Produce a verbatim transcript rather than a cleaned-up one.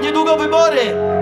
niedługo wybory.